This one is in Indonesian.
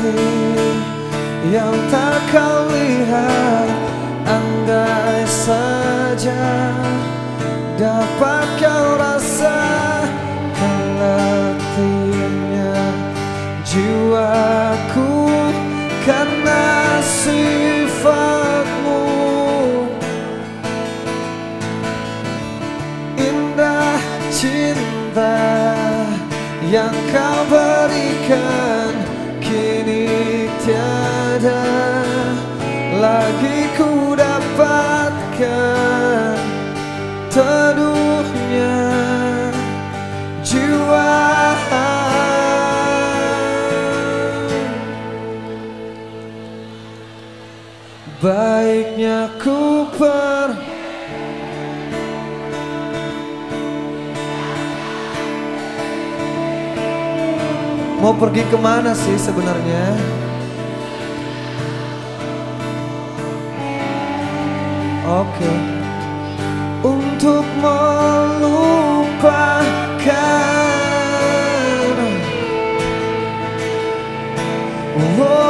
hati yang tak kau lihat. Andai saja dapat kau rasakan letihnya jiwaku karena sifatmu. Indah cinta yang kau berikan kini tiada lagi ku dapatkan. Teduhnya jiwa baiknya ku pergi. Mau pergi kemana sih sebenarnya? Oke. Untuk melupakan.